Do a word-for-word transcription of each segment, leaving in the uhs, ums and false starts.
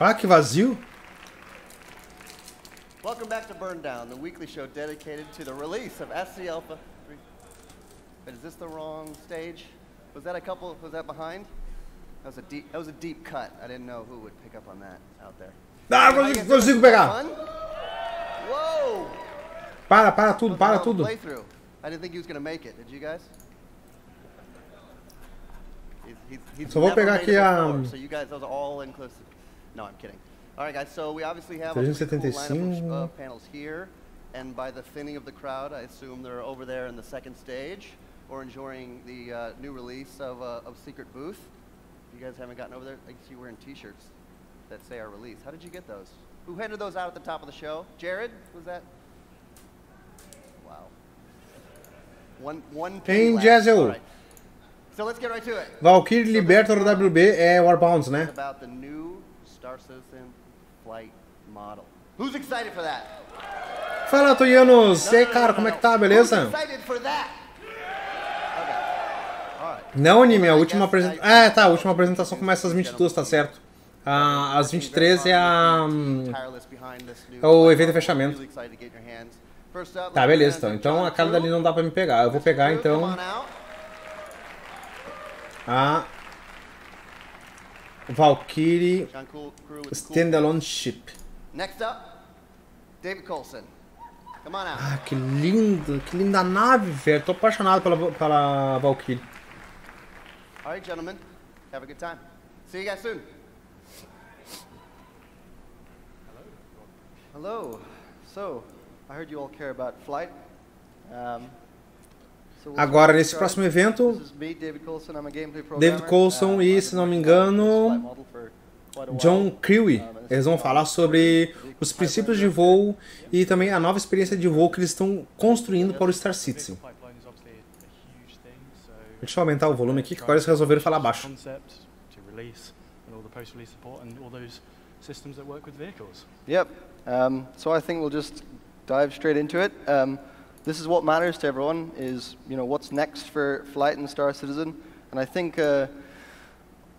Ah, que vazio. Welcome back to Burndown, the weekly show dedicated to the release of S C Alpha three. But is this the wrong stage? Was that a couple, was that behind? That was a deep, that was a deep cut. I didn't know who would pick up on that out there. Ah, consigo, consigo pegar. Whoa. Para, para tudo, para tudo. I didn't think he was going to make it. Did you guys? He's, he's, he's Só vou pegar aqui a... So you guys, those are all inclusive. No, I'm kidding. All right, guys, so we obviously have a cool lineup of uh, panels here. And by the thinning of the crowd, I assume they're over there in the second stage or enjoying the uh, new release of, uh, of Secret Booth. If you guys haven't gotten over there, I see you wearing T-shirts that say our release. How did you get those? Who handed those out at the top of the show? Jared, was that? Wow. One, one Tem Jazel. Right. So let's get right to it. Valkyrie so Libertor W B é Warbound, né? About the new Star Citizen flight model. Who's excited for that? Fala, Tuianos. E aí, cara, como é que tá? Beleza? Não, anime, a última apresentação... É, tá, a última apresentação começa às vinte e duas, tá certo. Ah, às vinte e três é a... É o evento de fechamento. Tá, beleza, então. Então a cara dali não dá pra me pegar. Eu vou pegar, então... A... Valkyrie... Standalone Ship. Next up, David Coulson. Ah, que lindo, que linda nave, velho. Tô apaixonado pela, pela Valkyrie. All right, gentlemen, have a good time. See you guys soon. Hello. So, I heard you all care about flight. Um, so we'll Agora nesse próximo evento, me, David Coulson, I'm a gameplay David Coulson uh, e, se não me engano, John Crewe, eles vão falar sobre os princípios de voo e também a nova experiência de voo que eles estão construindo para o Star Citizen. Deixa eu aumentar o volume aqui, que agora eles resolveram falar baixo. Yep. Um, so I think we'll just dive straight into it. Um, this is what matters to everyone is, you know, what's next for flight and Star Citizen. And I think uh,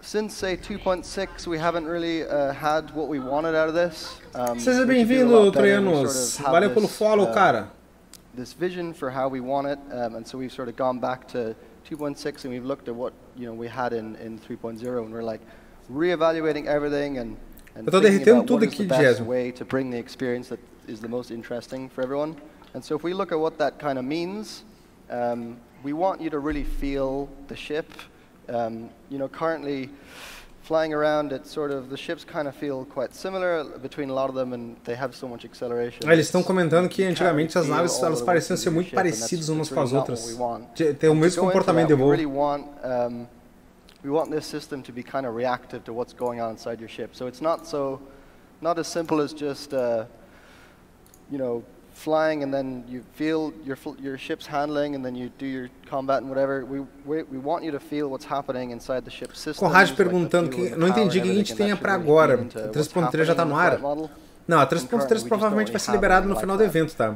since say two point six, we haven't really uh, had what we wanted out of this. Um, Seja bem-vindo, Troianos. Sort of Valeu pelo follow, uh, cara. This vision for how we want it, um, and so we've sort of gone back to two point six and we've looked at what you know we had in in three point oh and we're like reevaluating everything and and thinking about what is the best way to bring the experience that is the most interesting for everyone. And so if we look at what that kind of means, um, we want you to really feel the ship. Um, you know, currently flying around, it's sort of the ships kind of feel quite similar between a lot of them, and they have so much acceleration. Eles estão comentando que antigamente as naves elas pareciam ser muito parecidas umas com as outras, tem o mesmo comportamento de voo. We want this system to be kind of reactive to what's going on inside your ship, so it's not so not as simple as just uh, you know flying and then you feel your your ship's handling and then you do your combat and whatever. We we, we want you to feel what's happening inside the ship system. Conrad perguntando que não entendi o que a gente tem para agora. A três ponto três já tá no ar. Não, a três ponto três provavelmente vai ser liberado no final do evento, tá?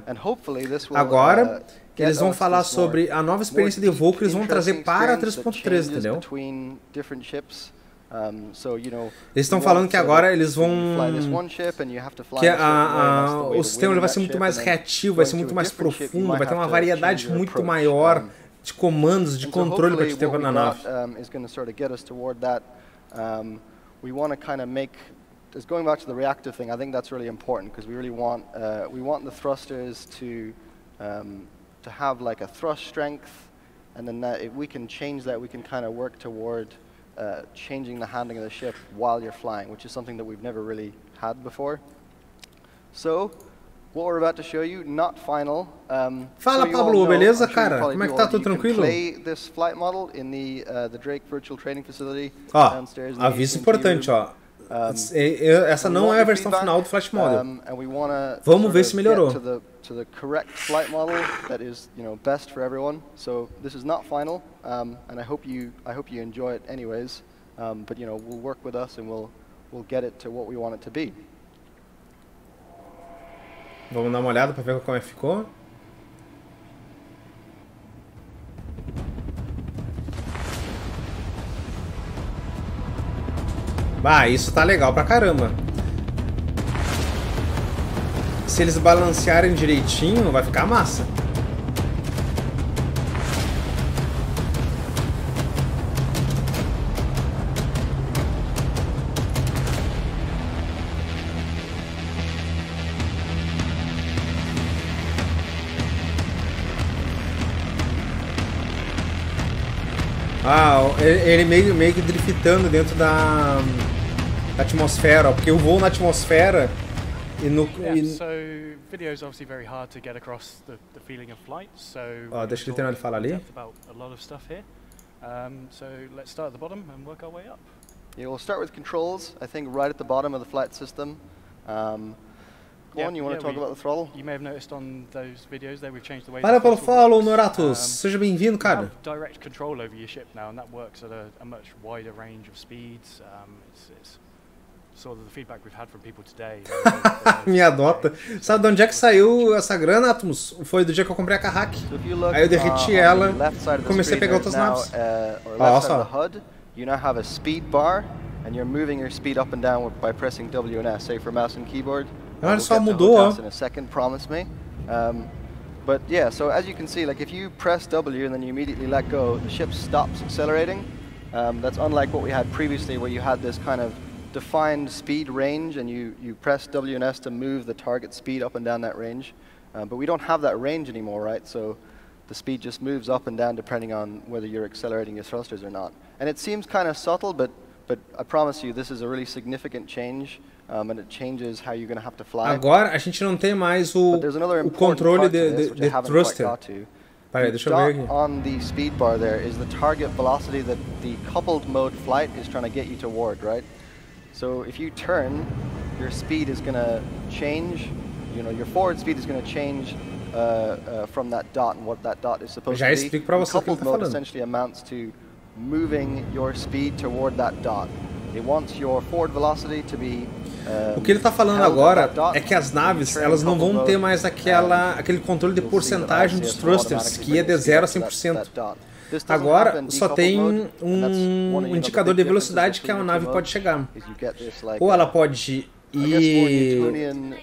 Agora eles vão falar sobre a nova experiência de voo que eles vão trazer para a três ponto três, entendeu? Eles estão falando que agora eles vão... que a, a, o sistema vai ser muito mais reativo, vai ser muito mais profundo, vai ter uma variedade muito maior de comandos, de controle para te ter na nave. Just going back to the reactive thing, I think that's really important because we really want uh, we want the thrusters to um, to have like a thrust strength, and then that if we can change that, we can kind of work toward uh, changing the handling of the ship while you're flying, which is something that we've never really had before. So, what we're about to show you, not final. Um, Fala, so Pablo, beleza, cara? Como é que tá? Tudo tranquilo? Play this flight model in the uh, the Drake Virtual Training Facility ah, downstairs. Ah, aviso importante, ó. Essa não é a versão final do Flight Model. Vamos ver se melhorou. Vamos dar uma olhada para ver como é que ficou. Ah, isso tá legal pra caramba. se eles balancearem direitinho, vai ficar massa. Ah, ele meio, meio que driftando dentro da, da atmosfera, porque eu vou na atmosfera e no... Yeah, so video is obviously very hard to get across the, the feeling of flight, so... Ah, deixa ele terminar de falar ali. About a lot of stuff here. Um, so let's start at the bottom and work our way up. Yeah, we'll start with controls, I think right at the bottom of the flight system. Um, Yeah, you want yeah, to talk we, about the throttle? You may have noticed on those videos there we've changed the way. Para pelo follow, Noratus. Seja bem-vindo, cara. Direct control over your ship now, and that works at a, a much wider range of speeds. Um, it's, it's sort of the feedback we've had from people today. Me adota. Sabe de onde é que saiu essa grana, Atmos? Foi do dia que eu comprei a Carrack. Aí eu derreti ela e comecei a pegar outras naves. Olha só. You now have a speed bar, and you're moving your speed up and down by pressing W and S, say for mouse and keyboard. Olha só, mudou, ó. But yeah, so as you can see, like if you press W and then you immediately let go, the ship stops accelerating. Um, that's unlike what we had previously, where you had this kind of defined speed range, and you you press W and S to move the target speed up and down that range. Um, but we don't have that range anymore, right? So the speed just moves up and down depending on whether you're accelerating your thrusters or not. And it seems kind of subtle, but but I promise you, this is a really significant change. Um, and it changes how you're going to have to fly. Agora a gente não tem mais o, o controle de, de, de, de thruster. Peraí, deixa eu ver aqui. On the speed bar there is the target velocity that the coupled mode flight is trying to get you toward, right? So if you turn, your speed is going to change. You know, your forward speed is going to change uh, uh, from that dot and what that dot is supposed to be. The coupled mode essentially amounts to moving your speed toward that dot. It wants your forward velocity to be. O que ele está falando agora é que as naves elas não vão ter mais aquela, aquele controle de porcentagem dos thrusters, que é de zero a cem por cento. Agora só tem um indicador de velocidade que a nave pode chegar. Ou ela pode ir,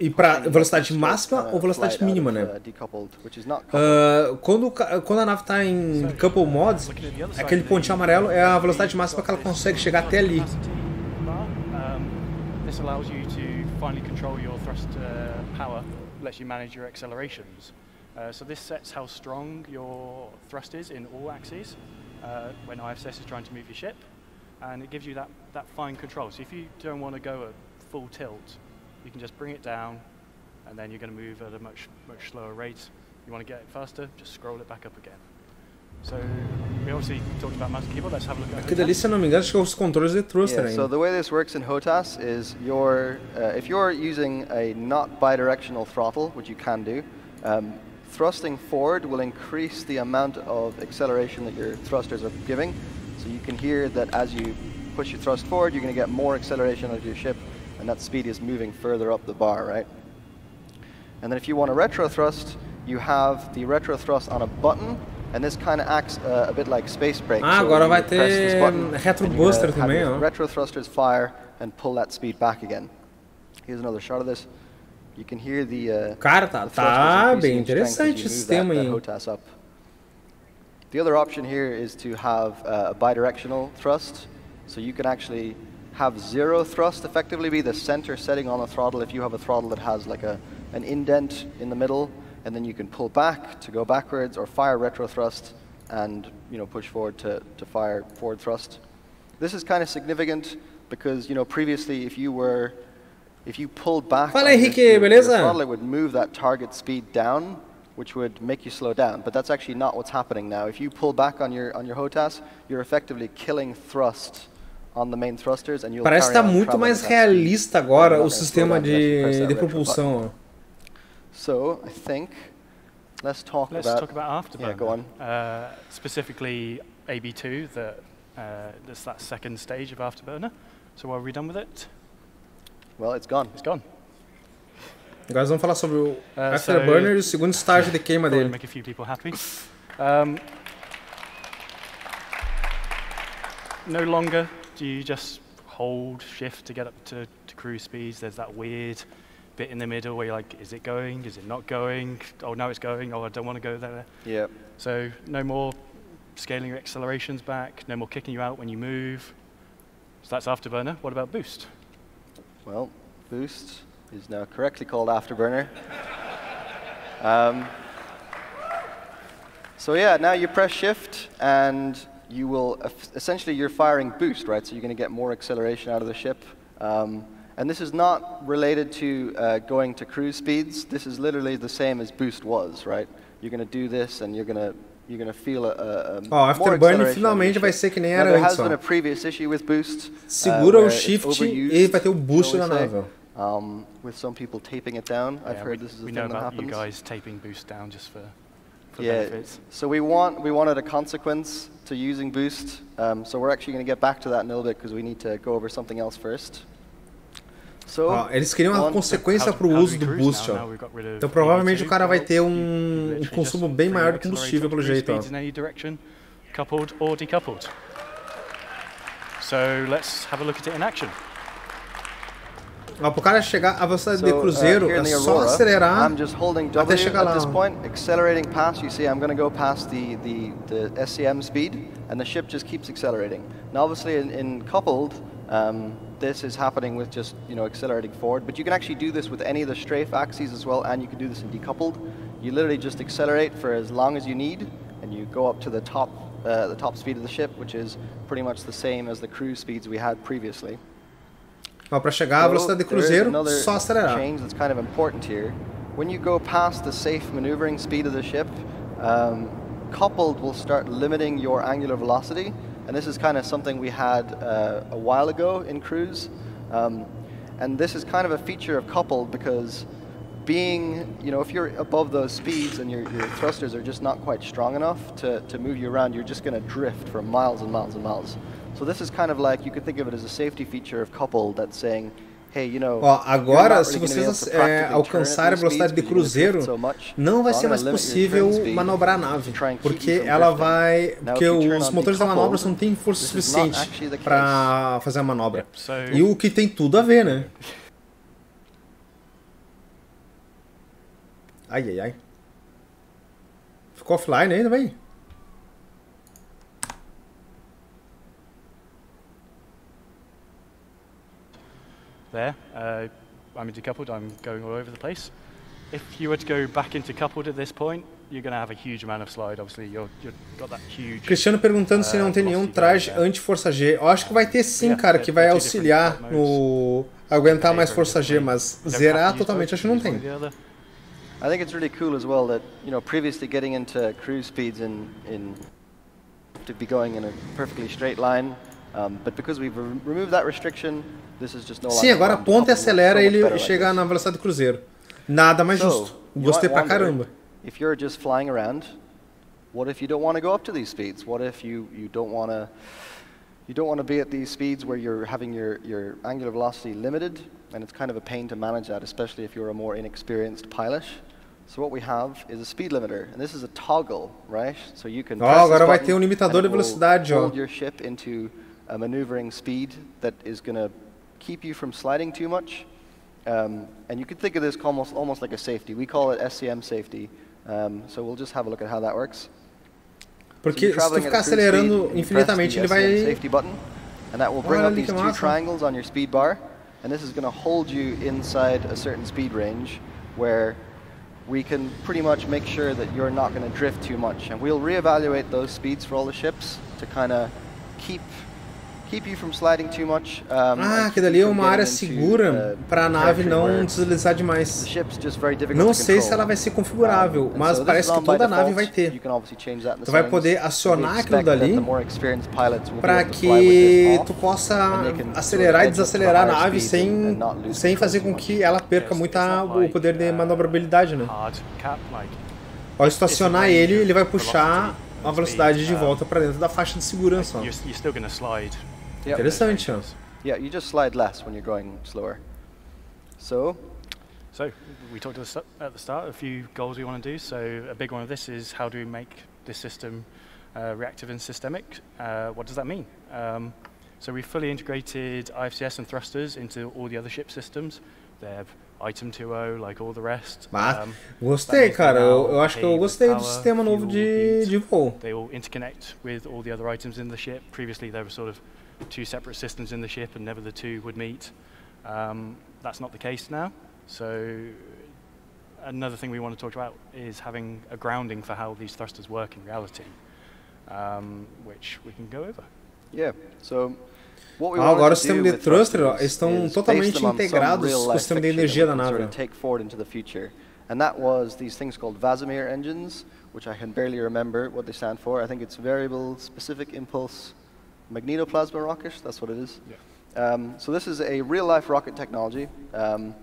ir para velocidade máxima ou velocidade mínima, né? Uh, quando, quando a nave está em couple modes, aquele pontinho amarelo é a velocidade máxima que ela consegue chegar até ali. This allows you to finally control your thrust uh, power, lets you manage your accelerations. Uh, so this sets how strong your thrust is in all axes uh, when I F C S is trying to move your ship, and it gives you that, that fine control. So if you don't want to go at full tilt, you can just bring it down, and then you're going to move at a much, much slower rate. You want to get it faster, just scroll it back up again. So we obviously talked about mouse and keyboard. Let's have a look at HOTAS. Yeah, so the way this works in HOTAS is your uh, if you're using a not bidirectional throttle, which you can do, um, thrusting forward will increase the amount of acceleration that your thrusters are giving. So you can hear that as you push your thrust forward, you're going to get more acceleration out of your ship, and that speed is moving further up the bar, right? And then if you want a retro thrust, you have the retro thrust on a button. And this kind of acts uh, a bit like space brake. Ah, so agora vai ter retro booster também, ó. Retro thrusters fire and pull that speed back again. Here's another shot of this. You can hear the. Uh, Cara, tá, tá bem interessante o sistema aí. The other option here is to have uh, a bidirectional thrust, so you can actually have zero thrust effectively be the center setting on the throttle if you have a throttle that has like a an indent in the middle. And then you can pull back to go backwards, or fire retro thrust, and you know push forward to to fire forward thrust. This is kind of significant because you know previously if you were if you pulled back, Fala, Henrique, your, your throttle, it would move that target speed down, which would make you slow down. But that's actually not what's happening now. If you pull back on your on your HOTAS, you're effectively killing thrust on the main thrusters, and you'll. Parece estar muito mais realista agora o sistema de de propulsão. So I think let's talk let's about, talk about afterburner. Yeah, go on. Uh, specifically A B two, the, uh, that's that second stage of afterburner. So are we done with it? Well, it's gone. It's gone. Guys, vamos falar sobre o afterburner, o segundo estágio de queima dele. Make a few people happy. Um, no longer do you just hold shift to get up to, to cruise speeds. There's that weird bit in the middle where you're like, is it going? Is it not going? Oh, now it's going. Oh, I don't want to go there. Yeah. So no more scaling your accelerations back, no more kicking you out when you move. So that's Afterburner. What about Boost? Well, Boost is now correctly called Afterburner. um, so yeah, now you press Shift, and you will, essentially you're firing Boost, right? So you're going to get more acceleration out of the ship. Um, And this is not related to uh, going to cruise speeds. This is literally the same as Boost was, right? You're going to do this, and you're going to you're going to feel a, a, a oh, Afterburner finalmente vai ser que nem era antes. There has been a previous issue with Boost. Segura uh, o Shift e vai ter o Boost na nave. Um, with some people taping it down, yeah, I've heard we, this is a thing that happens. We know about you guys taping Boost down just for, for yeah, benefits. So we want we wanted a consequence to using Boost. Um, so we're actually going to get back to that in a little bit because we need to go over something else first. So, ó, eles queriam uma consequência para o uso do boost, ó. Então provavelmente o cara vai ter um, um consumo bem maior de combustível pelo jeito, ó. Coupled or decoupled. So let's have a look at it in action. Ó, para o cara chegar à velocidade de cruzeiro, é só acelerar até chegar lá. Accelerating past, you see, I'm going to go past the the the S C M speed, and the ship just keeps accelerating. Now, obviously, in, in coupled. Um, this is happening with just, you know, accelerating forward, but you can actually do this with any of the strafe axes as well, and you can do this in decoupled. You literally just accelerate for as long as you need, and you go up to the top, uh, the top speed of the ship, which is pretty much the same as the cruise speeds we had previously. Well, para chegar à velocidade de cruzeiro, só acelerar. Change that's kind of important here. When you go past the safe maneuvering speed of the ship, um, coupled will start limiting your angular velocity. And this is kind of something we had uh, a while ago in cruise. Um, and this is kind of a feature of coupled because being, you know, if you're above those speeds and your, your thrusters are just not quite strong enough to, to move you around, you're just going to drift for miles and miles and miles. So this is kind of like, you could think of it as a safety feature of coupled that's saying, hey, you know, ó, agora, really se vocês é, alcançarem a velocidade de cruzeiro, não vai ser mais possível manobrar a nave, porque ela vai, porque os motores da manobra não têm força suficiente para fazer a manobra. E o que tem tudo a ver, né? Ai, ai, ai. Ficou offline ainda, véi? There, uh, I'm into coupled, I'm going all over the place. If you were to go back into coupled at this point, you're going to have a huge amount of slide, obviously, you're, you've got that huge... Cristiano perguntando uh, se não tem nenhum traje anti-força G. Eu acho que vai ter sim, yeah, cara, que vai auxiliar no... aguentar mais força G, mas zerar totalmente acho que não tem. I think it's really cool as well that, you know, previously getting into cruise speeds in... in to be going in a perfectly straight line, um, but because we've re removed that restriction, sim, agora aponta e acelera e ele chega na velocidade do cruzeiro. Nada mais justo. Gostei pra caramba. If you're just flying around, what if you don't want to go up to these speeds? What if you you don't want to you don't want to be at these speeds where you're having your your angular velocity limited, and it's kind of a pain to manage that, especially if you're a more inexperienced pilot. So what we have is a speed limiter, and this is a toggle, right? So you can press agora vai ter um limitador de velocidade, ó. Hold your ship into a maneuvering speed that is going to keep you from sliding too much, um, and you could think of this almost almost like a safety. We call it S C M safety. Um, so we'll just have a look at how that works. Porque so se tu ficar acelerando infinitamente, ele vai. Safety button, and that will bring up these two triangles on your speed bar, and this is going to hold you inside a certain speed range, where we can pretty much make sure that you're not going to drift too much. And we'll reevaluate those speeds for all the ships to kind of keep. Keep you from sliding too much, um, ah, que dali é uma área segura para a nave não deslizar demais. Não sei se ela vai ser configurável, mas parece que toda a nave vai ter. Tu vai poder acionar aquilo dali para que tu possa acelerar e desacelerar a nave sem, sem fazer com que ela perca muito o poder de manobrabilidade, né? Ao estacionar ele, ele vai puxar a velocidade de volta para dentro da faixa de segurança. Interessante, ó. Yeah, you just slide less when you're going slower. So, so we talked at the start a few goals we want to do. So a big one of this is how do we make this system uh, reactive and systemic? Uh, what does that mean? Um, so we fully integrated I F C S and thrusters into all the other ship systems. They have item two zero, like all the rest. Mas, um, gostei, cara. Eu, eu acho que eu gostei do sistema novo de, de voo. They all interconnect with all the other items in the ship. Previously, there were sort of two separate systems in the ship, and never the two would meet. Um, that's not the case now. So another thing we want to talk about is having a grounding for how these thrusters work in reality, um, which we can go over. Yeah. So. Ah, agora o sistema de thruster estão totalmente integrados com o sistema de energia da nave. And that was these things called Vasimir engines, which I can barely remember what they stand for. I think it's variable specific impulse magnetoplasma rocket. That's what it is. Yeah. Um, so this is a real-life rocket technology um,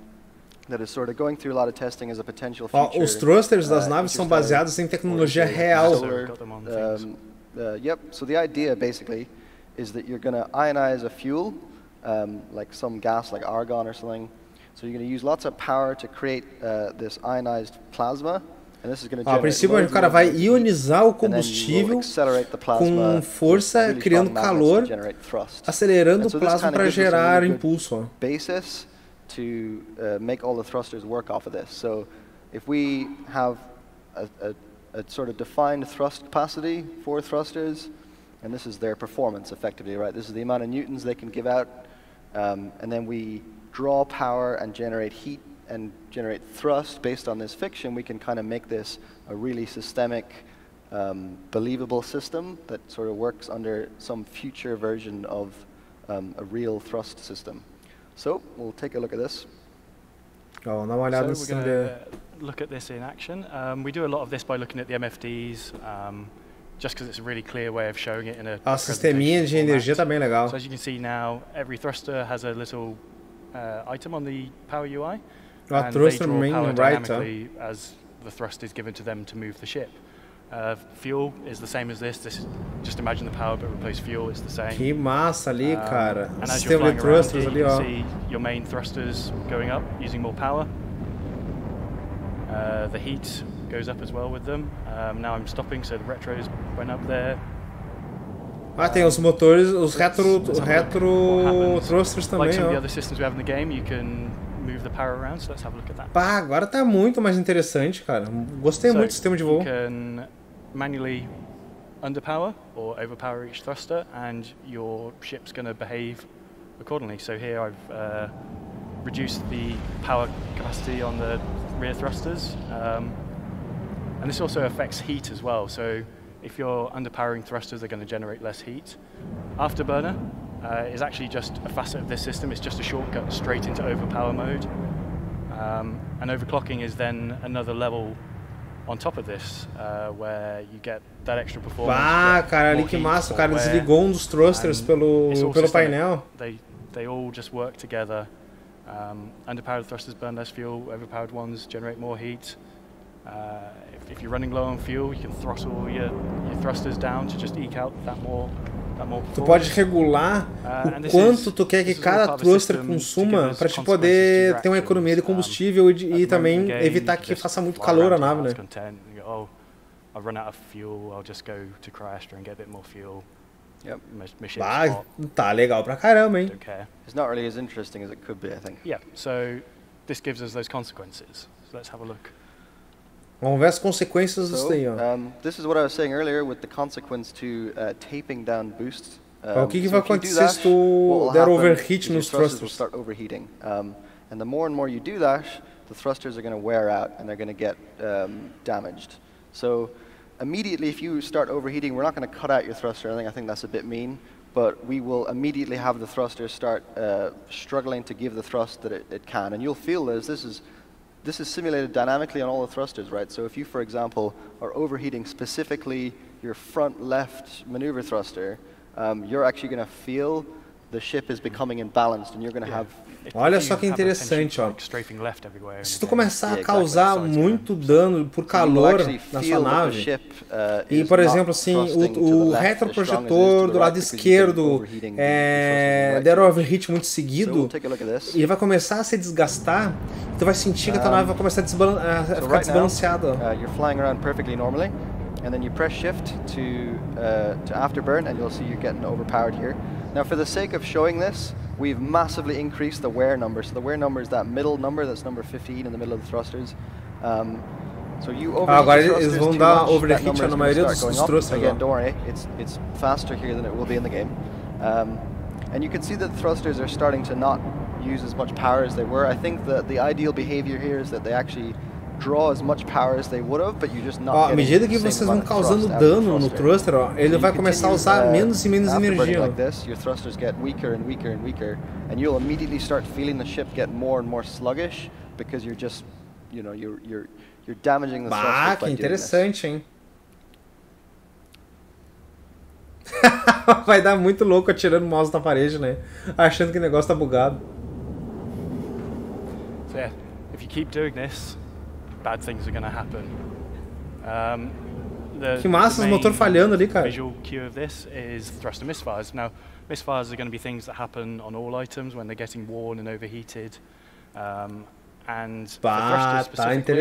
that is sort of going through a lot of testing as a potential future. Ah, os thrusters das naves uh, são baseados em tecnologia real. Um, uh, yep. So the idea basically is that you're going to ionize a fuel, um, like some gas, like argon or something. So you're going to use lots of power to create uh, this ionized plasma. And this is going to ah, generate princípio, o cara vai ionizar o combustível com força, criando calor, acelerando o plasma para gerar impulso. Basis to uh, make all the thrusters work off of this. So if we have a, a, a sort of defined thrust capacity for thrusters, and this is their performance, effectively, right? This is the amount of newtons they can give out, um, and then we draw power and generate heat and generate thrust based on this fiction. We can kind of make this a really systemic, um, believable system that sort of works under some future version of um, a real thrust system. So we'll take a look at this. Oh, now I know. So we're going to look at this in action. Um, we do a lot of this by looking at the M F Ds. Um, Just because it's a really clear way of showing it in a ah, sisteminha de energia tá bem legal. So as you can see now, every thruster has a little uh, item on the power U I, a and they draw power dynamically right, as the thrust is given to them to move the ship. Uh, fuel is the same as this. This is just imagine the power, but replace fuel. It's the same. Que massa ali, cara! Um, and as you're flying around here, ali, you can see your main thrusters going up, using more power. Uh, the heat goes up as well with them. Um, now I'm stopping, so the retros went up there. Ah, tem os motores, os retro, retro thrusters também. Like some of the other systems we have in the game, you can move the power around. So let's have a look at that. Pá, agora tá muito mais interessante, cara. Gostei muito do sistema de voo. You can manually underpower or overpower each thruster, and your ship's going to behave accordingly. So here I've uh, reduced the power capacity on the rear thrusters. Um, And this also affects heat as well. So if you're underpowering thrusters, they're going to generate less heat. Afterburner uh, is actually just a facet of this system. It's just a shortcut straight into overpower mode. Um, and overclocking is then another level on top of this, uh, where you get that extra performance. Ah, cara, ali que massa! O cara desligou um dos thrusters pelo pelo painel. They they all just work together. Um, underpowered thrusters burn less fuel. Overpowered ones generate more heat. Uh, if, if you're running low on fuel, you can throttle your, your thrusters down to just eke out that more, that more tu pode regular uh, o quanto is, tu quer que cada thruster consuma para te poder ter uma economia de combustível um, e, e também game, evitar que faça muito calor a nave, né? Oh, I've run out of fuel. I'll just go to Cryastra and get a bit more fuel. Yep. Ah, tá legal pra caramba, hein? It's not really as interesting as it could be, I think. Yeah. So this gives us those consequences. So let's have a look. Vamos ver as consequências disso aí, ó. This is what I was saying earlier with the consequence to uh, taping down boost. Um, o que, que so vai acontecer se tu der overheat nos thrusters? Start overheating. Um, and the more and more you do that, the thrusters are going to wear out and they're going to get um, damaged. So immediately, if you start overheating, we're not going to cut out your thruster. I think I think that's a bit mean, but we will immediately have the thruster start uh, struggling to give the thrust that it, it can, and you'll feel this. This is This is simulated dynamically on all the thrusters, right? So if you, for example, are overheating specifically your front left maneuver thruster, um, you're actually going to feel the ship is becoming imbalanced and you're going to have... Olha só que interessante, ó. Se tu começar a causar muito dano por calor na sua nave, e, por exemplo, assim, o, o retroprojetor do lado esquerdo é, der overheat muito seguido, ele vai começar a se desgastar, tu vai sentir que a tua nave vai começar a, desbalan a ficar desbalanceada. And then you press shift to uh, to afterburn, and you'll see you're getting overpowered here. Now, for the sake of showing this, We've massively increased the wear number. So the wear number is that middle number, that's number fifteen in the middle of the thrusters. Um, so you overheat the thrusters too much, that number is going to start going up. Again, don't worry, it's, it's faster here than it will be in the game. Um, and you can see that the thrusters are starting to not use as much power as they were. I think that the ideal behavior here is that they actually draw as much power as they would have, but you just not. Ó, à medida que vocês vão causando dano no thruster, ó, ele vai começar a usar menos e menos energia. Like this, your thrusters get weaker and weaker and weaker, and you'll immediately start feeling the ship get more and more sluggish because you're just, you know, you're you're you're damaging the thrusters. Ah, que interessante, hein? Vai dar muito louco atirando o mouse na parede, né? Achando que o negócio tá bugado. So yeah, if you keep doing this, bad things are going to happen. Um, the, que massa, o motor falhando ali, cara. Visual cue of this is thruster misfires. Now, misfires are going to be things that happen on all items when they're getting worn and overheated. Um, and bah, for thrusters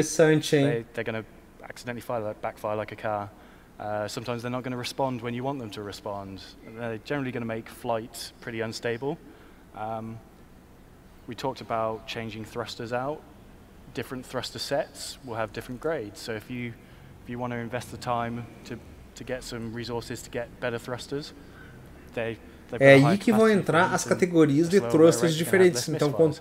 specifically, they, they're going to accidentally fire, backfire like a car. Uh, sometimes they're not going to respond when you want them to respond. They're generally going to make flight pretty unstable. Um, we talked about changing thrusters out. Different thruster sets will have different grades. So if you if you want to invest the time to to get some resources to get better thrusters, they É aí que vão entrar as categorias de thrusters diferentes. Então, quanto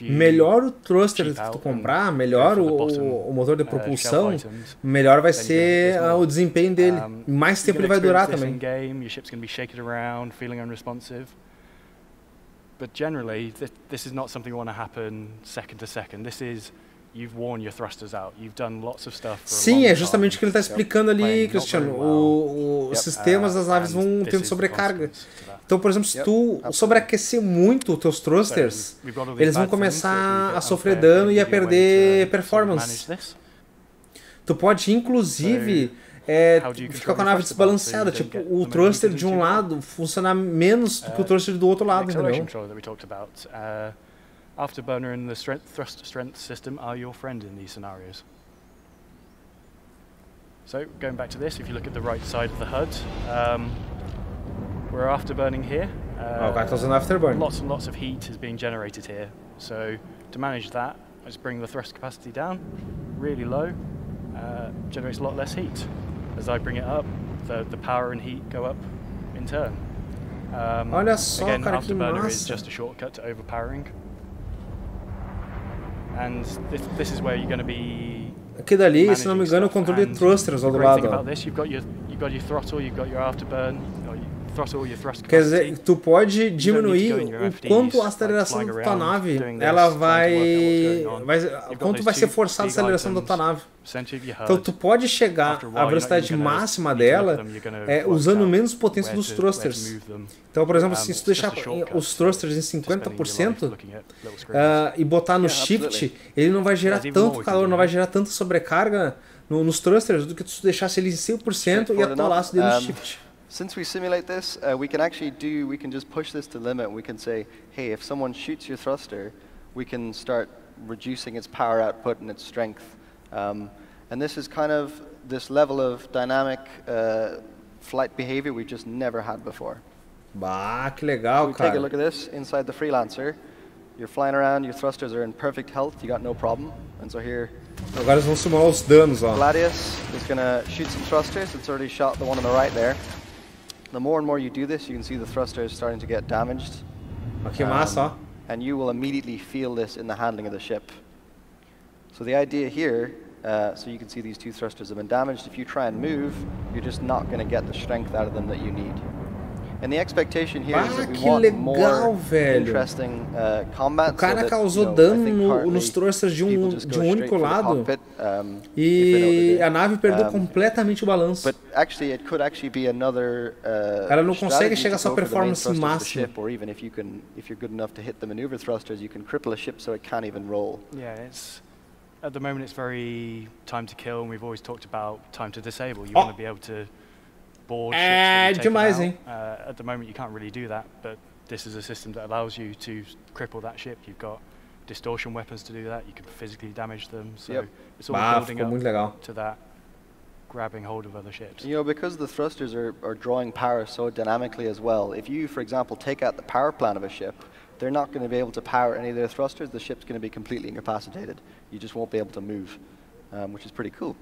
melhor o thruster que tu comprar, melhor o, o motor de propulsão, melhor vai ser o desempenho dele. Mais tempo ele vai durar também. But generally, th this is not something you want to happen second to second. This is, you've worn your thrusters out. You've done lots of stuff for a Sim, long é justamente o que ele está explicando yep. ali, Cristiano. Well. O, os yep. sistemas das naves uh, vão tendo sobrecarga. Então, por exemplo, se tu yep. sobreaquecer muito os teus thrusters, so eles vão começar a sofrer dano e a perder performance. Tu pode, inclusive... É, ficar com a nave desbalanceada, tipo, o thruster de um lado funcionar menos do que o thruster do outro lado, entendeu? Afterburner and the strength thrust strength system are your friend in these scenarios. So, going back to this, if you look at the right side of the H U D, um, we're afterburning here. Uh, afterburn. Lots and lots of heat is being generated here. So, to manage that, I just bring the thrust capacity down, really low, uh, generates a lot less heat. As I bring it up, the, the power and heat go up in turn. Um, Olha só, again, cara, afterburner is just a shortcut to overpowering. And this, this is where you're going to be. Aqui dali, se não me engano, o controle de thrusters ao do lado. About this, you've got your you've got your throttle, you've got your afterburn, or your throttle, your thrust capacity. Quer dizer, tu pode diminuir o quanto a aceleração da tua nave, ela vai, vai quanto vai ser forçada a aceleração da tua nave. Então tu pode chegar à velocidade máxima dela é, usando menos potência dos thrusters. Então, por exemplo, se tu deixar os thrusters em cinquenta por cento uh, e botar no shift, ele não vai gerar tanto calor, não vai gerar tanta sobrecarga no, nos thrusters do que tu deixasse ele em cem por cento e atolasse dele no shift. Since we simulate this, uh, we can actually do, we can just push this to limit. We can say, hey, if someone shoots your thruster, we can start reducing its power output and its strength. Um, and this is kind of this level of dynamic uh, flight behavior we've just never had before. Bah, que legal, so we cara. Take a look at this inside the Freelancer. You're flying around, your thrusters are in perfect health, you got no problem. And so here, Agora vão somar os danos, ó. Gladius is going to shoot some thrusters. It's already shot the one on the right there. The more and more you do this, you can see the thruster is starting to get damaged. Okay, um, massa. And you will immediately feel this in the handling of the ship. So the idea here, uh, so you can see these two thrusters have been damaged. If you try and move, you're just not going to get the strength out of them that you need. And the expectation here ah, is that we want legal, more velho. interesting uh, combat. O cara so that, causou you know, dano nos thrusters de um de um único lado cockpit, um, e a nave perdeu um, completamente o balanço. But actually, it could actually be another. Uh, Ela não consegue chegar a sua performance máxima. Or even if you can, if you're good enough to hit the maneuver thrusters, you can cripple a ship so it can't even roll. Yeah, it's. At the moment, it's very time to kill, and we've always talked about time to disable. You oh. want to be able to board ships uh, and take them out. Uh, at the moment, you can't really do that, but this is a system that allows you to cripple that ship. You've got distortion weapons to do that. You can physically damage them. So yep. it's all bah, building up to that, grabbing hold of other ships. You know, because the thrusters are, are drawing power so dynamically as well, if you, for example, take out the power plant of a ship, they're not going to be able to power any of their thrusters. The ship's going to be completely incapacitated. You just won't be able to move, um, which is pretty cool.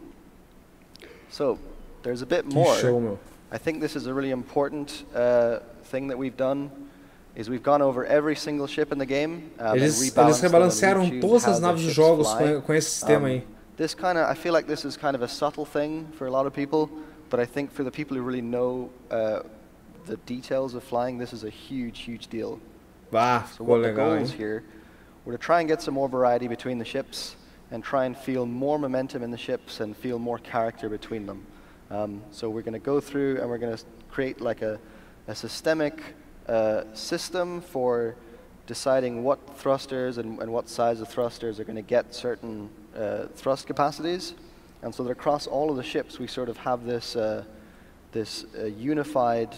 So there's a bit more. I think this is a really important uh, thing that we've done, is we've gone over every single ship in the game. Um, eles, eles rebalancearam todas as naves dos jogos com, com esse sistema um, aí. This kind of, I feel like this is kind of a subtle thing for a lot of people, but I think for the people who really know uh, the details of flying, this is a huge, huge deal. Bah, so what the goals here were to try and get some more variety between the ships and try and feel more momentum in the ships and feel more character between them. Um, so we're going to go through and we're going to create like a, a systemic uh, system for deciding what thrusters and, and what size of thrusters are going to get certain uh, thrust capacities. And so that across all of the ships, we sort of have this, uh, this uh, unified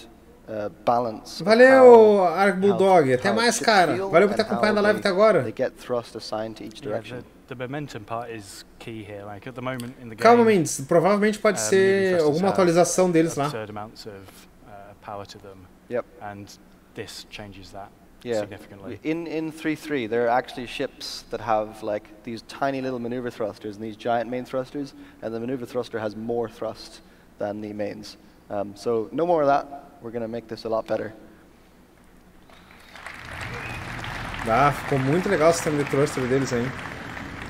uh, balance. Valeu, Arc Bulldog. Até mais, cara. Valeu por ter acompanhado a live até agora. They get thrust assigned to each direction. The momentum part is key here. Like at the moment in the game. Calma, Mendes. Provavelmente pode um, ser alguma atualização deles lá. Absurd amounts of uh, power to them. Yep. And this changes that yeah. significantly. In in three three, there are actually ships that have like these tiny little maneuver thrusters and these giant main thrusters, and the maneuver thruster has more thrust than the mains. Um, so no more of that. We're going to make this a lot better. Ah, ficou muito legal o sistema de thruster deles aí.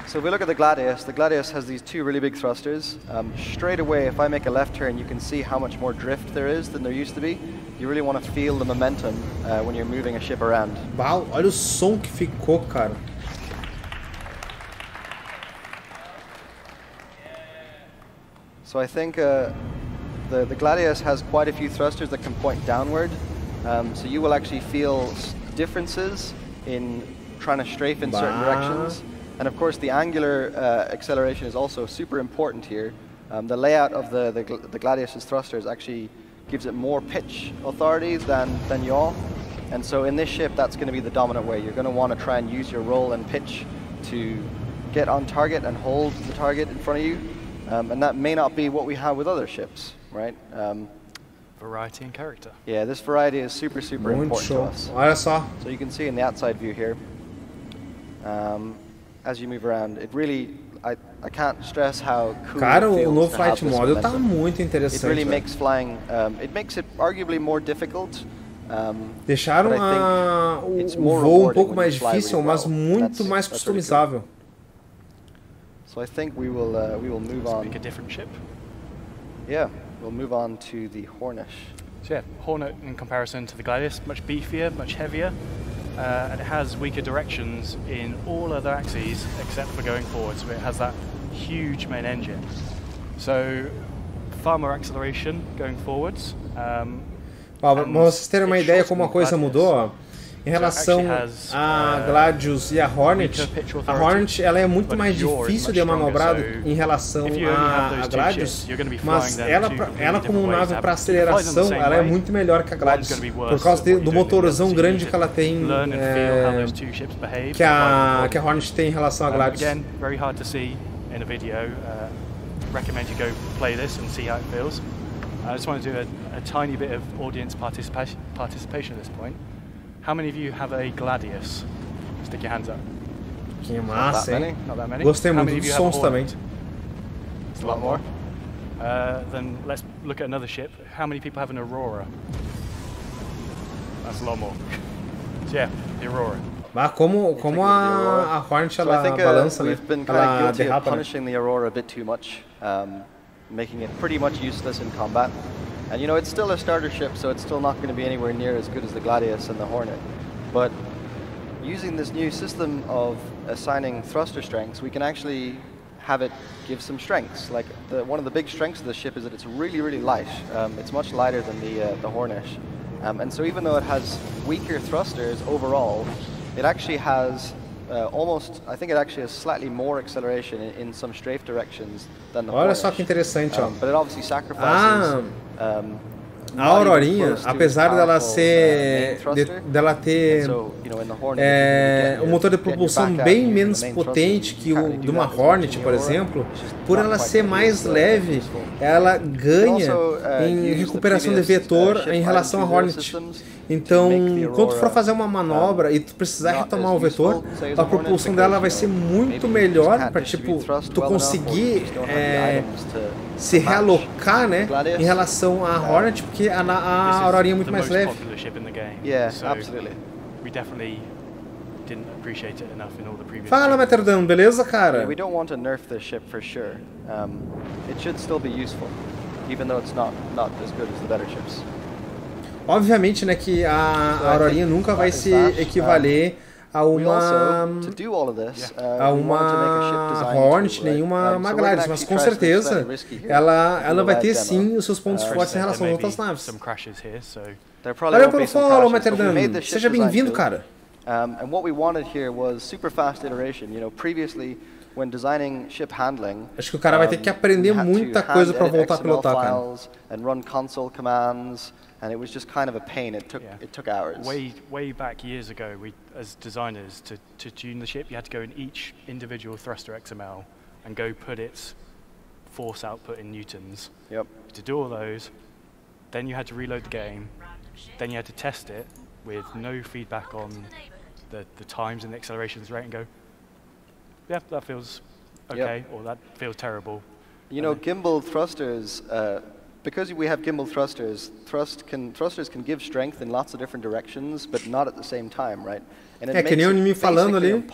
So if we look at the Gladius, the Gladius has these two really big thrusters. Um, straight away, if I make a left turn, you can see how much more drift there is than there used to be. You really want to feel the momentum uh, when you're moving a ship around. Wow, olha o som que ficou, cara. So I think uh, the, the Gladius has quite a few thrusters that can point downward. Um, so you will actually feel differences in trying to strafe in bah. certain directions. And of course, the angular uh, acceleration is also super important here. Um, the layout of the, the, gl the Gladius's thrusters actually gives it more pitch authority than, than yaw. And so in this ship, that's going to be the dominant way. You're going to want to try and use your roll and pitch to get on target and hold the target in front of you. Um, and that may not be what we have with other ships, right? Um, variety and character. Yeah, this variety is super, super Muito important show. to us. Olha só. So you can see in the outside view here. Um, As you move around, it really, I, I can't stress how cool Cara, it feels o novo to flight model tá muito interessante. It really makes flying, um, it makes it arguably more difficult. Um, Deixaram a, o, o voo um pouco mais difícil, really mas well. muito that's, mais customizável. Really cool. So I think we will, uh, we will move Let's on. Make a different ship. Yeah, we'll move on to the Hornet. So yeah, Hornet in comparison to the Gladius, much beefier, much heavier. Uh, and it has weaker directions in all other axes except for going forward, so it has that huge main engine. So far more acceleration going forwards. Um, oh, para vocês terem uma ideia como a coisa mudou, ó, em relação so a uh, Gladius e a Hornet, a Hornet ela é muito mais difícil de manobrar so em relação a, a Gladius, ships, mas ela, pra, ela como nave para aceleração, ela é muito melhor que a Gladius, por causa de, do motorzão grande que ela tem, é, que, a, que a Hornet tem em relação a Gladius. Um, again, very hard to see in a video. Uh, recommend you go play this and see how it feels. I just want to do a, a tiny bit of audience participation, participation at this point. How many of you have a Gladius? Stick your hands up. Que massa, hein? Not that many. Gostei muito dos sons também. It's a lot more. Uh, then let's look at another ship. How many people have an Aurora? That's a lot more. So yeah, the Aurora. Ah, como como a, a Hornet ela so balança, uh, né? We've been kind of guilty of punishing the Aurora a bit too much, um, making it pretty much useless in combat. And you know, it's still a starter ship, so it's still not going to be anywhere near as good as the Gladius and the Hornet. But using this new system of assigning thruster strengths, we can actually have it give some strengths. Like the, one of the big strengths of the ship is that it's really, really light. Um, it's much lighter than the, uh, the Hornet. Um, and so even though it has weaker thrusters overall, it actually has uh, almost, I think it actually has slightly more acceleration in, in some strafe directions than the Hornet. Olha só que interessante, ó. Um, but it obviously sacrifices... Ah. Um, a Aurorinha, apesar dela ser, de, dela ter é, um motor de propulsão bem menos potente que o de uma Hornet, por exemplo, por ela ser mais leve, ela ganha em recuperação de vetor em relação à Hornet. Então, quando tu for fazer uma manobra e tu precisar retomar o vetor, a propulsão dela vai ser muito melhor para tipo tu conseguir é, se realocar, né, em relação à Hornet, porque a, a Aurorinha é muito mais leve. Fala, Meterdão, beleza, cara? Obviamente, né, que a Aurorinha nunca vai se equivaler a uma a uma Hornet, nenhuma uma Gladius, mas com certeza ela ela vai ter sim os seus pontos fortes em relação às outras naves. Valeu pelo follow, Meterdão. Seja bem-vindo, cara. And what we wanted here was super fast iteration. You know, previously when designing ship handling, acho que o cara vai ter que aprender muita coisa para voltar a pilotar, cara. And run console commands. And it was just kind of a pain. It took yeah. it took hours. Way way back years ago, we as designers to to tune the ship, you had to go in each individual thruster X M L and go put its force output in newtons. Yep. To do all those, then you had to reload the game, then you had to test it with no feedback on the the times and the accelerations rate, and go, yeah, that feels okay, yep. or that feels terrible. You and know, gimbal thrusters. Uh, Because we have gimbal thrusters, thrust can, thrusters can give strength in lots of different directions, but not at the same time, right? And it é que nem o anime falando ali,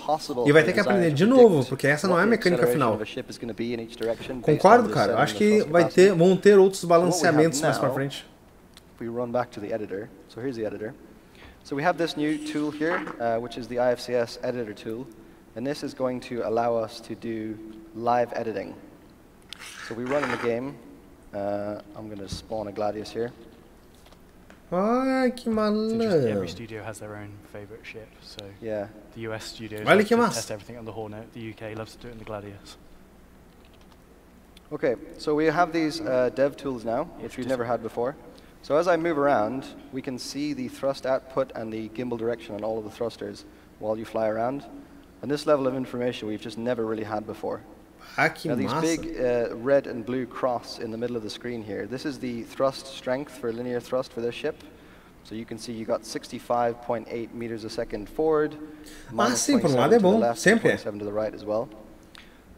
e vai ter que aprender de novo, porque essa não é a mecânica final. Concordo, cara. Acho que vai ter, vão ter outros balanceamentos mais para frente. We run back to the editor. So here's the editor. So we have this new tool here, uh, which is the I F C S Editor Tool, and this is going to allow us to do live editing. So we run in the game. Uh, I'm going to spawn a Gladius here. Ah, que maluco! Every studio has their own favorite ship, so yeah. The U S studios vale test everything on the Hornet. The U K loves to do it in the Gladius. Okay, so we have these uh, dev tools now, which we've never had before. So as I move around, we can see the thrust output and the gimbal direction on all of the thrusters while you fly around. And this level of information we've just never really had before. Ah, que now, these big uh, red and blue cross in the middle of the screen here, this is the thrust strength for linear thrust for this ship. So you can see you got sixty-five point eight meters a second forward, minus ah, sim, por um lado é bom. Left, sempre. To the right as well.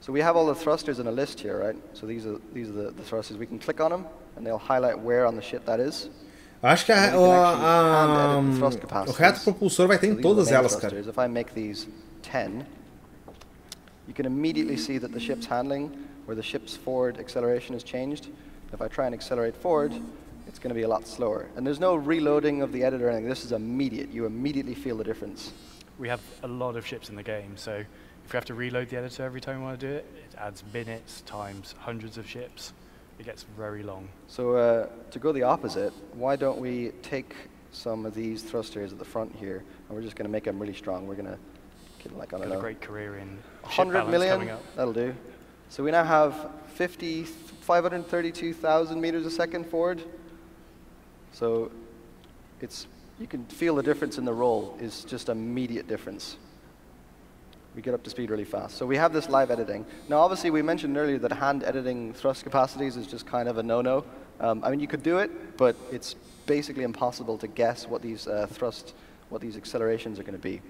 So we have all the thrusters in a list here, right? So these are, these are the, the thrusters. We can click on them, and they'll highlight where on the ship that is. Acho que a, a, a, o reto propulsor vai ter em so todas elas, cara. If I make these ten, you can immediately see that the ship's handling, where the ship's forward acceleration has changed. If I try and accelerate forward, it's going to be a lot slower. And there's no reloading of the editor or anything. This is immediate. You immediately feel the difference. We have a lot of ships in the game, so if you have to reload the editor every time you want to do it, it adds minutes times hundreds of ships. It gets very long. So uh, to go the opposite, why don't we take some of these thrusters at the front here, and we're just going to make them really strong. We're going to Like, I don't know, a great career in one hundred million, that'll do. So we now have five hundred thirty-two thousand meters a second forward. So it's, you can feel the difference in the roll is just immediate difference. We get up to speed really fast. So we have this live editing. Now, obviously, we mentioned earlier that hand editing thrust capacities is just kind of a no-no. Um, I mean, you could do it, but it's basically impossible to guess what these uh, thrust, what these accelerations are going to be.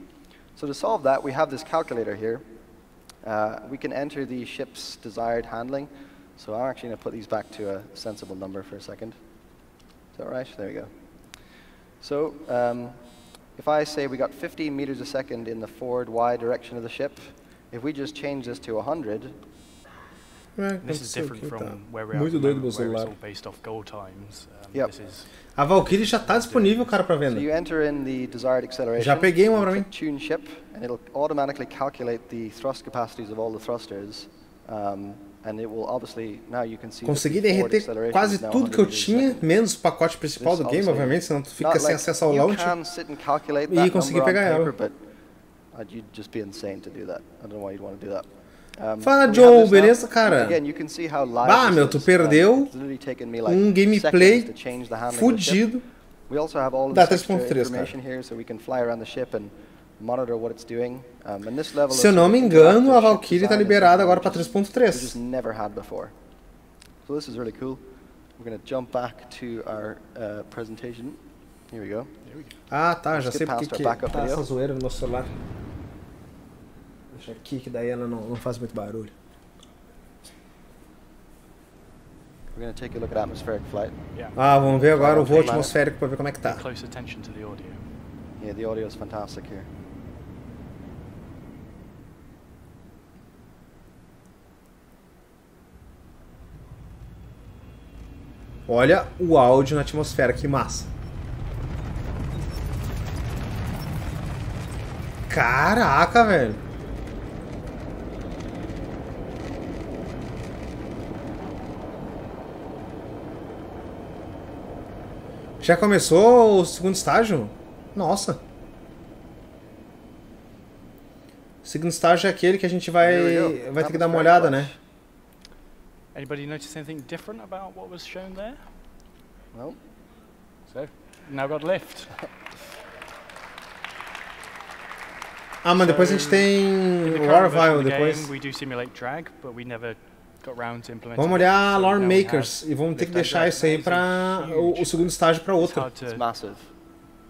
So to solve that, we have this calculator here. Uh, we can enter the ship's desired handling. So I'm actually going to put these back to a sensible number for a second. Is that right? There we go. So um, if I say we got fifteen meters a second in the forward Y direction of the ship, if we just change this to one hundred, this is different from where we are now, where it's all based off goal times. Um, yep. This is a Valkyrie já está disponível, cara, para venda. So you enter in the desired acceleration. Já peguei uma para mim. Tune ship, and it'll automatically calculate the thrust capacities of all the thrusters, um, and it will obviously now you can see. Consegui derreter quase tudo que eu tinha, menos o pacote principal do game, obviamente, senão tu fica sem acesso ao launch. E consegui pegar ela. But you'd just be insane to do that. I don't know why you'd want to do that. Um, Fala, Joe, beleza, cara? Ah, meu, tu perdeu um gameplay fudido da três ponto três, cara. Se eu não me engano, a Valkyrie tá liberada agora para três ponto três. So this is really cool. We're going to jump back to our uh, presentation. Here we go. There we go. Ah, tá, já sei porque que tá essa zoeira no nosso celular. Deixa aqui que daí ela não, não faz muito barulho. We're going to take a look at atmospheric flight. Yeah. Ah, vamos ver agora o voo atmosférico para ver como é que tá. Close attention to the audio. Yeah, the audio is fantastic here. Olha o áudio na atmosfera, que massa. Caraca, velho. Já começou o segundo estágio? Nossa. O segundo estágio é aquele que a gente vai, vai ter que dar uma olhada, né? Anybody notice anything different about what was shown there? No. So, now got lift. Ah, mas depois a gente tem Lore Vial depois. We do simulate drag, but we never got round to implementing. Vamos olhar Lore Makers e vamos ter que deixar isso aí para o, o segundo estágio para outro. It's massive.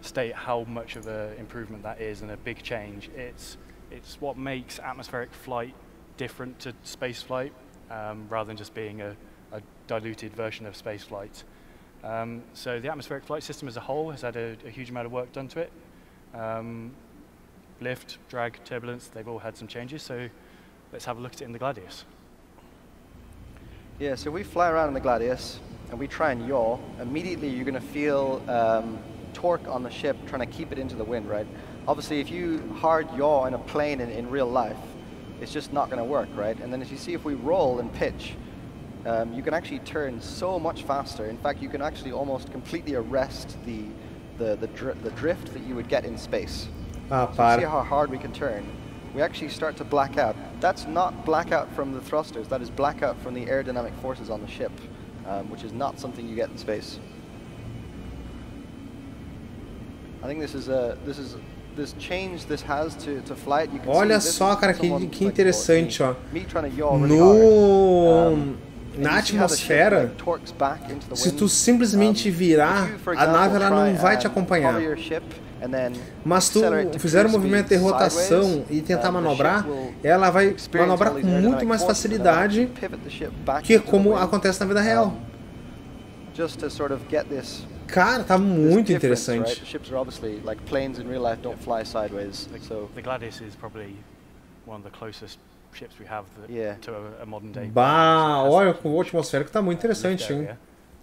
State how much of a improvement that is and a big change. It's it's what makes atmospheric flight different to space flight. Um, rather than just being a, a diluted version of space flight. Um, so the atmospheric flight system as a whole has had a, a huge amount of work done to it. Um, lift, drag, turbulence, they've all had some changes, so let's have a look at it in the Gladius. Yeah, so we fly around in the Gladius and we try and yaw. Immediately you're going to feel um, torque on the ship trying to keep it into the wind, right? Obviously if you hard yaw in a plane in, in real life, it's just not going to work, right? And then as you see, if we roll and pitch, um, you can actually turn so much faster. In fact, you can actually almost completely arrest the the the, dr the drift that you would get in space. Ah, so you see how hard we can turn. We actually start to black out. That's not blackout from the thrusters. That is blackout from the aerodynamic forces on the ship, um, which is not something you get in space. I think this is a this is. Olha só, cara, que, que interessante, ó. No, na atmosfera, se tu simplesmente virar, a nave ela não vai te acompanhar. Mas tu fizer um movimento de rotação e tentar manobrar, ela vai manobrar com muito mais facilidade que como acontece na vida real. Cara, tá muito interessante. Bah, olha, o atmosférico tá muito interessante, hein?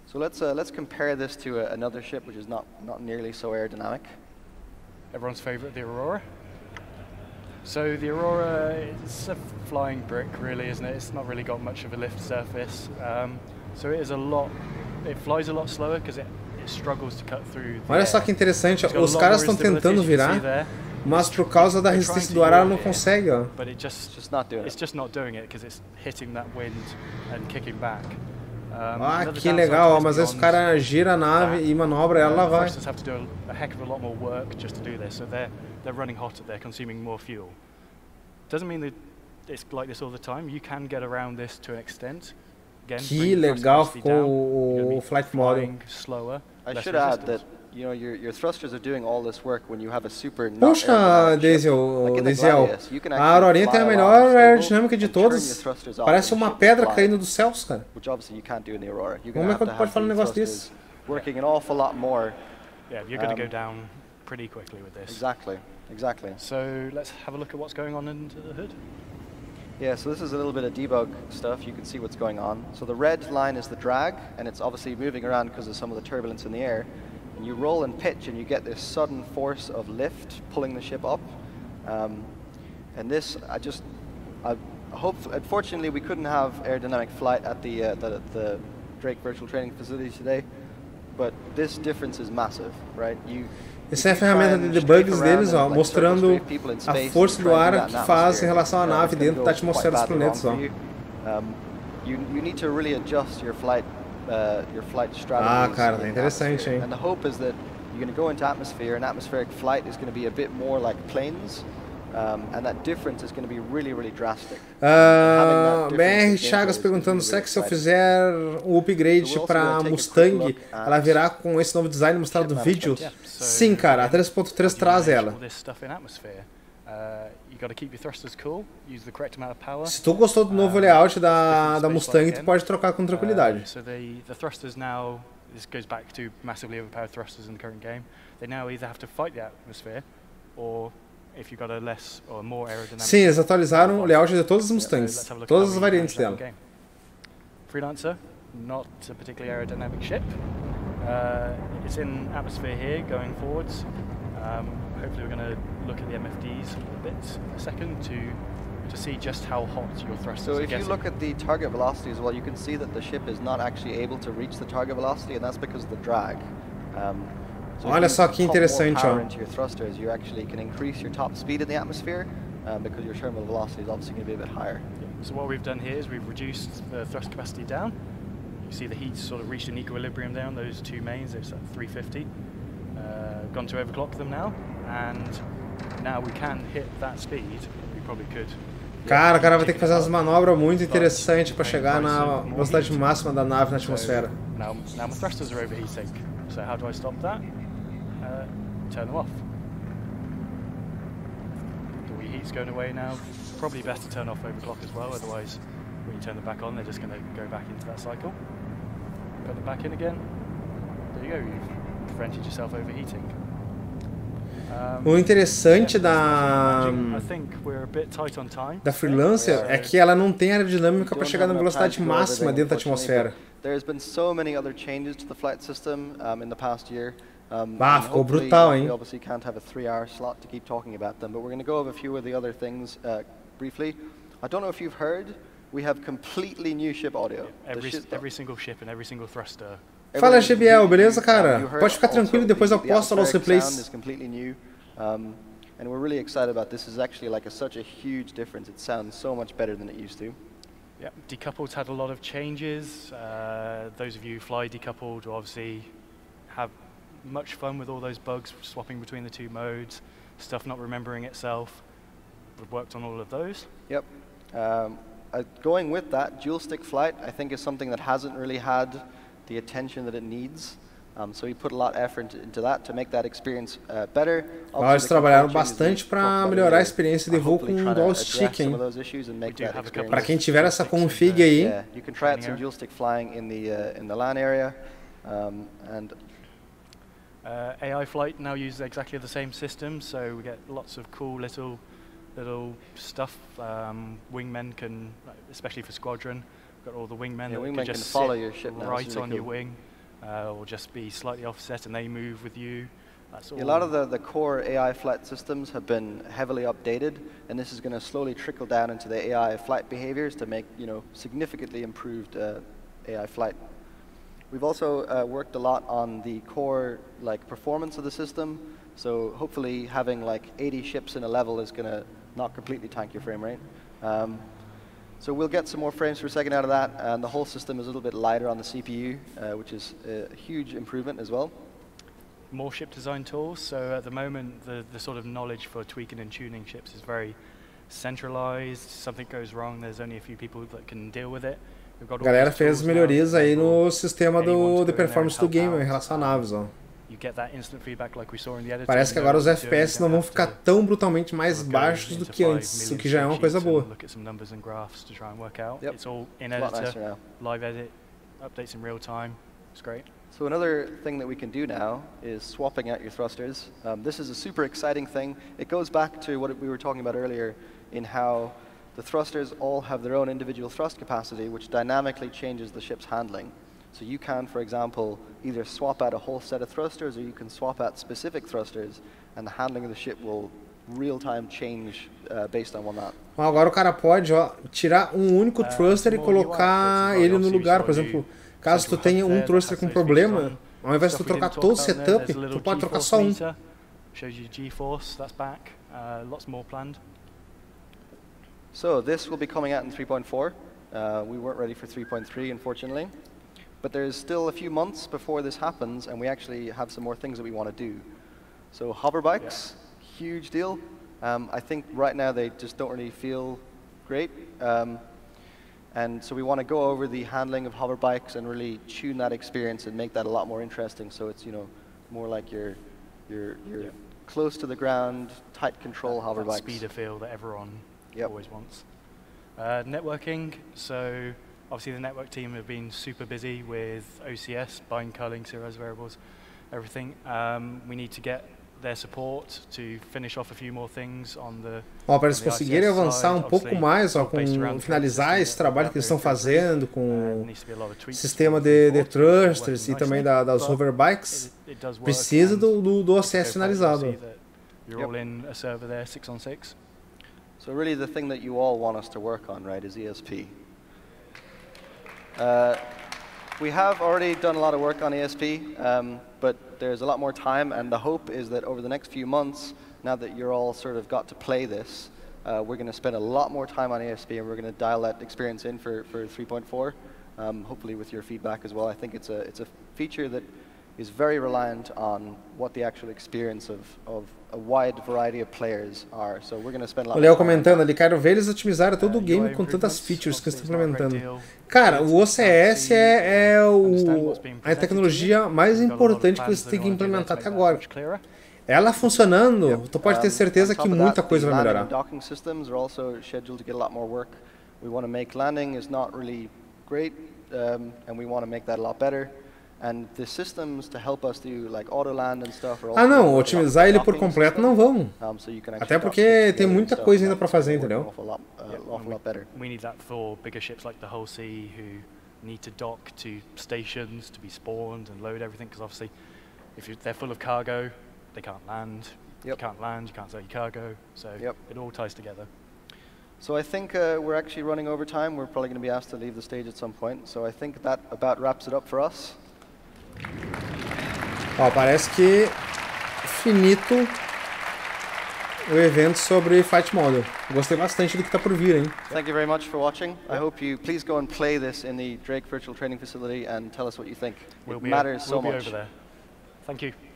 So let's let's compare this to another ship which is not not nearly so aerodynamic. Everyone's favorite, the Aurora. So the Aurora, it's a flying brick, really, isn't it? It's not really got much of a lift surface. Um, so it is a lot. It flies a lot slower because it struggles to cut through. Olha só que interessante, os caras estão tentando virar, mas por causa da resistência do ar ela não consegue, ó. But it just just not doing it. It's just not doing it because it's hitting that wind and kicking back. Ah, que legal, mas esse cara gira a nave e manobra ela, ela vai. Have to do a heck of a lot more work just to do this. So they're they're running hotter, they're consuming more fuel. Doesn't mean that it's like this all the time. You can get around this to an extent. Que legal ficou o flight model. Puxa, Denzel, a Aurorinha tem a melhor aerodinâmica de todas. Parece uma pedra caindo dos céus, cara. Como é que tu pode falar um negócio desse? Yeah, so this is a little bit of debug stuff. You can see what's going on. So the red line is the drag, and it's obviously moving around because of some of the turbulence in the air. And you roll and pitch, and you get this sudden force of lift pulling the ship up. Um, and this, I just, I hope, unfortunately, we couldn't have aerodynamic flight at the, uh, the, the Drake Virtual Training Facility today. but this difference is massive, right? You Essa é a ferramenta de debugs deles, ó, mostrando a força do ar que faz em relação à nave dentro da atmosfera dos planetas, ó. Ah, cara, é interessante, hein? And the hope is that you're going to go into atmosphere, and atmospheric flight is going to be a bit more like planes. Um, and that difference is going to be really, really drastic. Uh, B R Chagas perguntando se é que se eu fizer um upgrade para Mustang, ela virá com esse novo design mostrado no vídeo? Sim, cara, a três ponto três traz ela. Se tu gostou do novo layout da, da Mustang, tu pode trocar com tranquilidade. Sim, eles atualizaram o layout de todas as Mustangs, todas as variantes dela. Freelancer, not a particularly aerodynamic ship. Uh, it's in atmosphere here, going forwards. Um, hopefully, we're going to look at the M F Ds a bit a second to to see just how hot your thrusters are. So, if you look at the target velocity as well, you can see that the ship is not actually able to reach the target velocity, and that's because of the drag. Um, Olha só que interessante, ó. So what we've done here is we've reduced the thrust capacity down. You see the heat sort of reached an equilibrium down those two mains, it's at three fifty. Uh, gone to overclock them now, and now we can hit that speed. We probably could. Cara, o cara vai ter que fazer umas manobras muito interessantes para chegar na velocidade máxima da nave na atmosfera. Now, now my thrusters are overheating. So how do I stop that? Uh, turn them off. The wee heat's going away now. Probably best to turn off overclock as well, otherwise when you turn them back on, they're just going to go back into that cycle. Put them back in again. There you go, you've prevented yourself overheating. O interessante da, da Freelancer é que ela não tem aerodinâmica para chegar na velocidade máxima dentro da atmosfera. Ah, ficou brutal, hein? Fala, G B L, beleza, cara? Pode ficar tranquilo, depois eu posto lá os replays. Um, and we're really excited about this. Is actually like a, such a huge difference. It sounds so much better than it used to. Yeah, decoupled had a lot of changes. Uh, those of you who fly decoupled will obviously have much fun with all those bugs, swapping between the two modes, stuff not remembering itself. We've worked on all of those. Yep. Um, uh, going with that, dual stick flight, I think, is something that hasn't really had the attention that it needs. Um, so we put a lot of effort into that to make that experience uh, better. Ah, eles trabalharam bastante para melhorar a experiência de voo com o dual stick, hein? Para quem tiver essa config aí, yeah, you can try out some dual stick flying in the uh, in the LAN area, um, and uh, A I flight now uses exactly the same system, so we get lots of cool little little stuff. Um, wingmen can, especially for squadron, we've got all the wingmen yeah, that wingmen can just can follow your ship now, right really on cool. your wing. Uh, or just be slightly offset and they move with you. That's all. A lot of the, the core A I flight systems have been heavily updated, and this is going to slowly trickle down into the A I flight behaviors to make, you know, significantly improved uh, A I flight. We've also uh, worked a lot on the core like performance of the system, so hopefully having like eighty ships in a level is going to not completely tank your frame rate. Um, So we'll get some more frames per second out of that, and the whole system is a little bit lighter on the C P U, uh, which is a huge improvement as well. More ship design tools. So at the moment, the, the sort of knowledge for tweaking and tuning ships is very centralized. Something goes wrong, there's only a few people that can deal with it. We've got all Galera fez melhorias aí no sistema do de performance do game em relação a naves, ó. Parece que agora os F P S não vão ficar tão brutalmente mais baixos do que antes, o que já é uma coisa boa. So another thing that we can do now is swapping out your thrusters. Um, this is a super exciting thing. It goes back to what we were talking about earlier in how the thrusters all have their own individual thrust capacity, which dynamically changes the ship's handling. So you can, for example, either swap out a whole set of thrusters, or you can swap out specific thrusters, and the handling of the ship will real-time change uh, based on that. Agora o cara pode, ó, tirar um único thruster e colocar ele no lugar. Por exemplo, caso tu tenha um thruster com problema, Ao invés de trocar todo o setup, tu pode trocar só um. Shows you G-force, that's back. Uh, lots more planned. So this will be coming out in three point four. Uh, we weren't ready for three point three, unfortunately. But there's still a few months before this happens, and we actually have some more things that we want to do. So hover bikes, yeah. Huge deal. Um, I think right now they just don't really feel great. Um, and so we want to go over the handling of hover bikes and really tune that experience and make that a lot more interesting. So it's, you know, more like your You're, you're yeah. close to the ground, tight control that, hover that bikes. Speeder feel that everyone yep. always wants. Uh, networking, so obviously the network team have been super busy with O C S, bind curling, serialized variables, everything. Um, we need to get their support to finish off a few more things on the Ó, para eles conseguirem avançar um pouco mais, ó, com finalizar esse trabalho que eles estão fazendo com o sistema de, de thrusters e também da, das hoverbikes, precisa do, do, do O C S finalizado. You're all in a server there, six on six. So really the thing that you all want us to work on, right, is E S P. Uh, we have already done a lot of work on E S P. Um, But there's a lot more time, and the hope is that over the next few months, now that you're all sort of got to play this, uh, we're going to spend a lot more time on A S P, and we're going to dial that experience in for, for three point four, um, hopefully with your feedback as well. I think it's a, it's a feature that is very reliant on what the actual experience of, of a wide variety of players are. So we're going to spend a lot of time. O Léo comentando ali, quero ver eles otimizaram todo o game com tantas features que eles estão implementando. Cara, o O C S é, é o, a tecnologia mais importante que você tem que implementar até agora. Ela funcionando, tu pode ter certeza que muita coisa vai melhorar. We want to make landing is not really great, um, and we want to make that a lot better. And the systems to help us do like auto land and stuff. Ah, não, otimizar ele por completo não vamos. Um, so até porque tem muita coisa ainda para fazer, entendeu? We need that for bigger ships like the H O T A S who need to dock to stations to be spawned and load everything, because obviously if you, they're full of cargo, they can't land. Yep. You can't land, you can't sell your cargo. So yep. it all ties together. So I think uh, we're actually running over time. We're probably going to be asked to leave the stage at some point. So I think that about wraps it up for us. Ó, parece que finito o evento sobre Fight Model. Gostei bastante do que está por vir, hein? Thank you very much for watching. I hope you please go and play this in the Drake Virtual Training Facility and tell us what you think. It matters so much. We'll be over there. Thank you.